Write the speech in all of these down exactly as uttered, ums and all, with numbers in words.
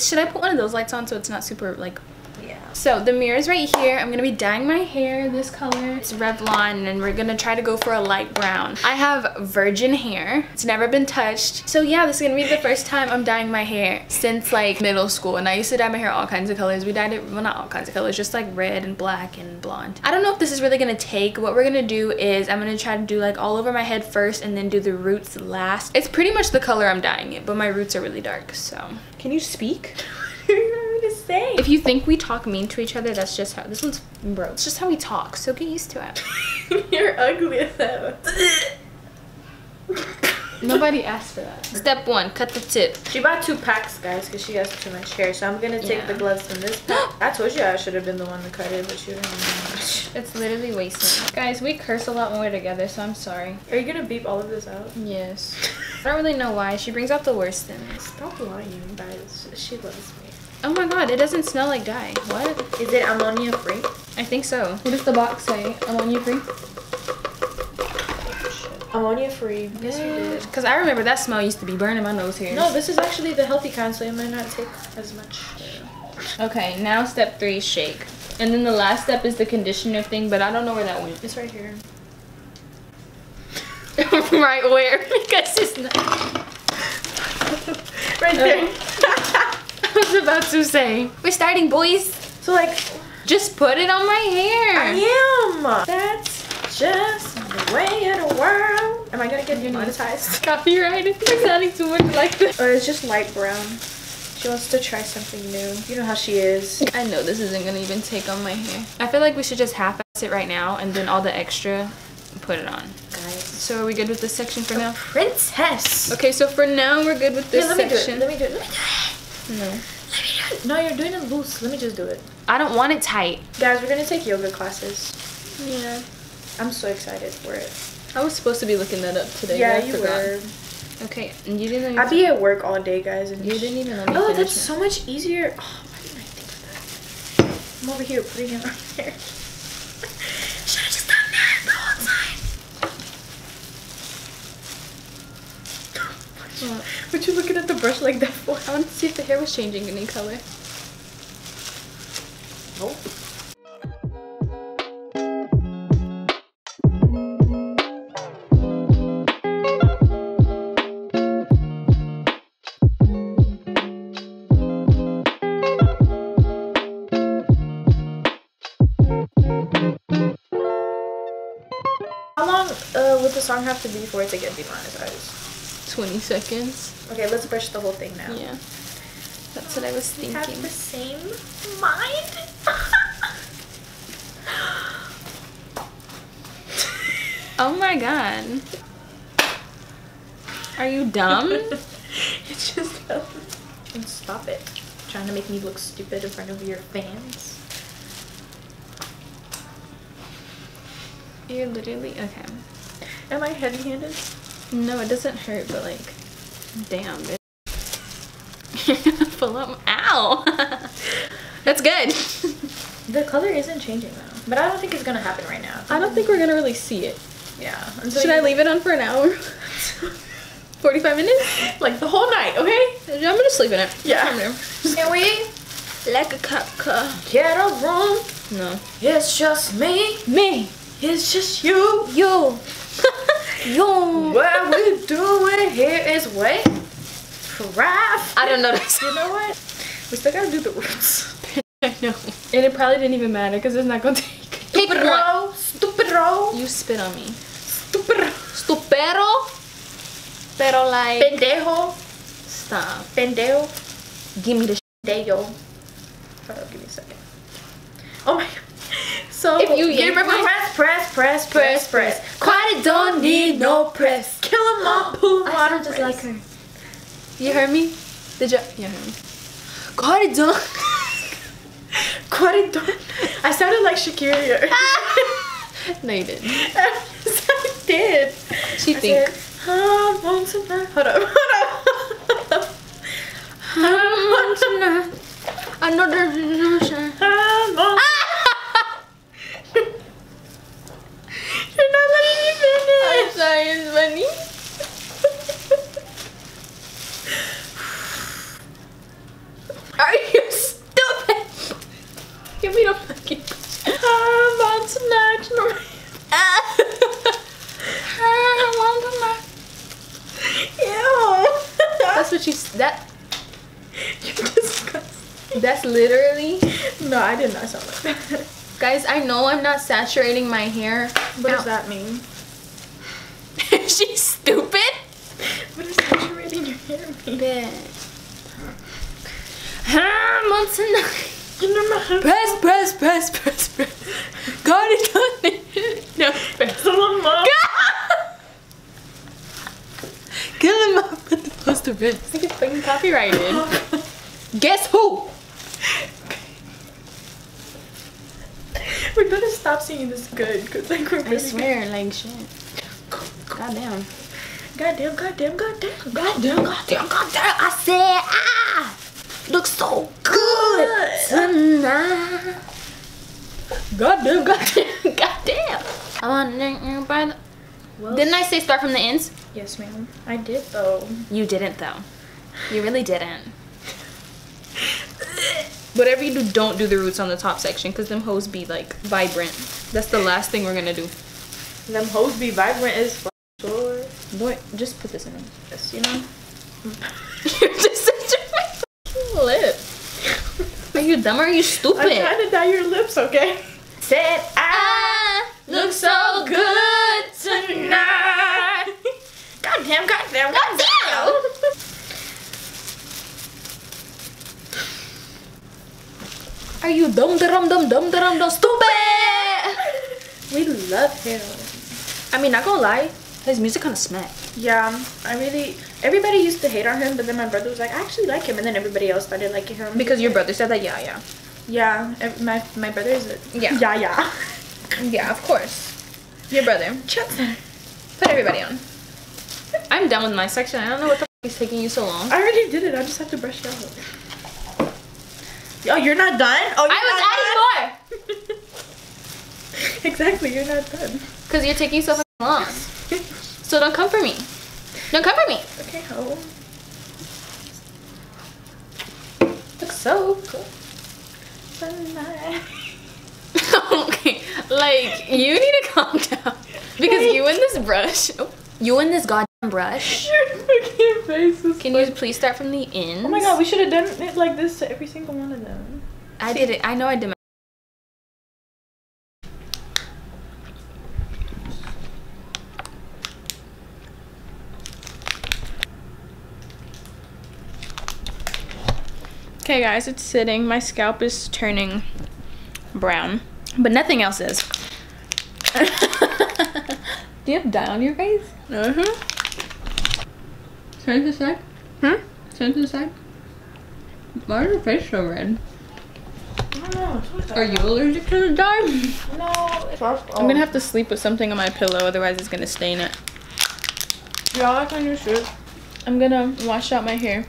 Should I put one of those lights on so it's not super like... Yeah. So the mirror is right here. I'm going to be dyeing my hair this color. It's Revlon and we're going to try to go for a light brown. I have virgin hair. It's never been touched. So yeah, this is going to be the first time I'm dyeing my hair since like middle school. And I used to dye my hair all kinds of colors. We dyed it, well not all kinds of colors, just like red and black and blonde. I don't know if this is really going to take. What we're going to do is I'm going to try to do like all over my head first and then do the roots last. It's pretty much the color I'm dyeing it, but my roots are really dark, so. Can you speak? Say. If you think we talk mean to each other, that's just how this one's broke. It's just how we talk, so get used to it. You're ugly though. Nobody asked for that. Step one, cut the tip. She bought two packs, guys, because she has too much hair. So I'm gonna take yeah. the gloves from this pack. I told you I should have been the one to cut it, but you didn't know. It's literally wasted. Guys, we curse a lot when we're together, so I'm sorry. Are you gonna beep all of this out? Yes. I don't really know why. She brings out the worst in me. Stop lying, guys. She loves me. Oh my god, it doesn't smell like dye. What? Is it ammonia free? I think so. What does the box say? Ammonia free? Oh, ammonia free. Yes, you did. Because I remember that smell used to be burning my nose hairs. No, this is actually the healthy kind, so it might not take as much. Okay, now step three, shake. And then the last step is the conditioner thing, but I don't know where that went. It's right here. Right where? Because it's not. Right there. I was about to say. We're starting, boys. So like, just put it on my hair. I am. That's just the way of the world. Am I gonna get demonetized? Copyrighted. It's sounding too much like this. Or it's just light brown. She wants to try something new. You know how she is. I know this isn't gonna even take on my hair. I feel like we should just half-ass it right now, and then all the extra, put it on. Guys. So are we good with this section for now? Princess. Okay, so for now we're good with this yeah, let section. Me do it. Let me do it. Let me do it. No. No, you're doing it loose. Let me just do it. I don't want it tight. Guys, we're going to take yoga classes. Yeah. I'm so excited for it. I was supposed to be looking that up today. Yeah, you forgot. were. Okay. You didn't. I'd be at work all day, guys. And you didn't even let me finish. Oh, that's so much easier. Oh, why didn't I think of that? I'm over here putting it on there. Should I just done that the whole time? What? What you looking at the brush like that for? I wanted to see if the hair was changing any color. Nope. How long uh, would the song have to be for it to get demonetized? twenty seconds. Okay, let's brush the whole thing now. Yeah, that's what I was thinking. We have the same mind. Oh my god. Are you dumb? It just helps. And stop it. You're trying to make me look stupid in front of your fans. You're literally, okay. Am I heavy-handed? No, it doesn't hurt, but like, damn, bitch. You're gonna pull up. Ow! That's good. The color isn't changing though, but I don't think it's gonna happen right now. I don't think we're gonna really see it. Yeah. Should I leave it on for an hour? forty-five minutes? Like the whole night, okay? I'm gonna sleep in it. Yeah. Can we? Like a cup, cup. Get a room. No. It's just me. Me. It's just you. You. Yo. What we doing here is what? Craft. I don't know this. You know what? We still gotta do the roots. I know. And it probably didn't even matter because it's not gonna take. Stupid roll. Stupid roll. You spit on me. Stupid. Stupero. Pero like. Pendejo. Stop. Pendejo. Give me the pendejo. Hold on, give me a second. Oh my god. So if you give press, press, press, press, press. Quiet, don't need no press. Kill them all, pull them out. I just like her. You heard me? Did you? You heard me. Quiet, don't. Quiet, don't. I sounded like Shakira. No, you didn't. I did. She think. I want to know. Hold up, hold up. I want to know. Another notion. I want. You're not letting me finish. I'm sorry, it's funny. Oh That you're disgusting. That's literally no, I did not sound like that. Guys, I know I'm not saturating my hair. What does that mean? She's stupid. What does saturating your hair mean? Bitch. I'm on tonight. Press, press, press, press, press. God is coming. No, press. Killing mom. Killing mom with the poster bitch. I think it's fucking copyrighted. Guess who? We're gonna stop singing this good, cause like we're. I swear, like shit. Goddamn. Goddamn, goddamn, goddamn, goddamn, goddamn, goddamn. I said, ah, looks so good tonight. Goddamn, goddamn, goddamn. I want by the. Well, didn't I say start from the ends? Yes, ma'am. I did though. You didn't though. You really didn't. Whatever you do, don't do the roots on the top section because them hoes be like vibrant. That's the last thing we're gonna do. Them hoes be vibrant as fuck. Sure. Boy, just put this in. Yes, you know. You're just such a fucking lip. Are you dumb or are you stupid? I'm trying to dye your lips, okay? Said I look so good tonight. Goddamn, goddamn, goddamn. Are you dumb, dumb, dumb, dumb, dumb, dumb, stupid? We love him. I mean, not gonna lie, his music kind of smacked. Yeah, I really. Everybody used to hate on him, but then my brother was like, I actually like him, and then everybody else started liking him. Because your brother said that, yeah, yeah, yeah. My my brother is a, yeah, yeah, yeah, yeah. Of course, your brother. Chapter. Put everybody on. I'm done with my section. I don't know what the f is taking you so long. I already did it. I just have to brush it out. Oh, you're not done? Oh, you're I was not adding done? More! Exactly, you're not done. Because you're taking so long. So don't come for me. Don't come for me. Okay, ho. Looks so cool. Okay, like, you need to calm down. Because you and this brush. Oh, you and this goddamn brush. Your fucking face is Can like... you please start from the ends? Oh my god, we should have done it like this to every single one of them. I See? did it. I know I did. My... Okay, guys, it's sitting. My scalp is turning brown, but nothing else is. Do you have dye on your face? Uh-huh. Turn to the side. Huh? Turn to the side. Why is your face so red? I don't know. Are you allergic to the dye? No. It's I'm going to have to sleep with something on my pillow, otherwise it's going to stain it. Yeah, it's on your shirt. I'm going to wash out my hair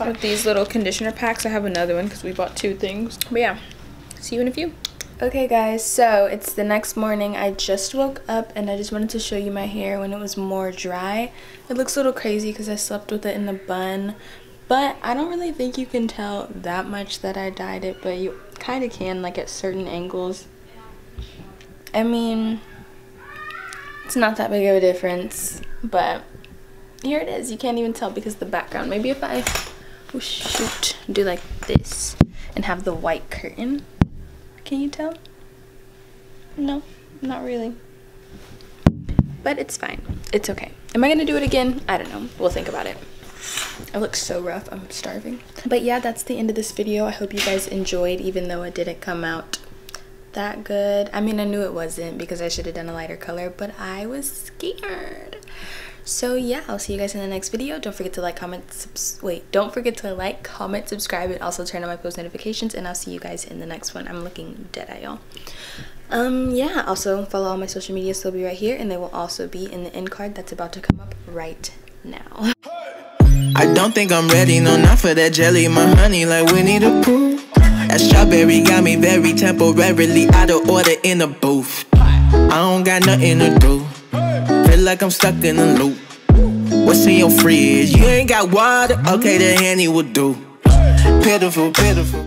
with these little conditioner packs. I have another one because we bought two things. But yeah, see you in a few. Okay guys, so it's the next morning. I just woke up and I just wanted to show you my hair when it was more dry. It looks a little crazy because I slept with it in a bun, but I don't really think you can tell that much that I dyed it, but you kind of can, like at certain angles. I mean, it's not that big of a difference, but here it is. You can't even tell because of the background. Maybe if I, oh shoot, do like this and have the white curtain. Can you tell? No, not really. But it's fine. It's okay. Am I gonna do it again? I don't know. We'll think about it. I look so rough. I'm starving. But yeah, that's the end of this video. I hope you guys enjoyed, even though it didn't come out that good. I mean, I knew it wasn't because I should have done a lighter color, but I was scared. So yeah, I'll see you guys in the next video. Don't forget to like, comment, subs wait, don't forget to like, comment, subscribe, and also turn on my post notifications, and I'll see you guys in the next one. I'm looking dead at y'all. Um, yeah, also follow all my social media, so they'll be right here, and they will also be in the end card that's about to come up right now. I don't think I'm ready, no, not for that jelly, my honey, like Winnie the Pooh. That strawberry got me very temporarily out of order in the booth. I don't got nothing to do. Feel like I'm stuck in a loop. What's in your fridge? You ain't got water? Okay, the Henny will do. Pitiful, pitiful.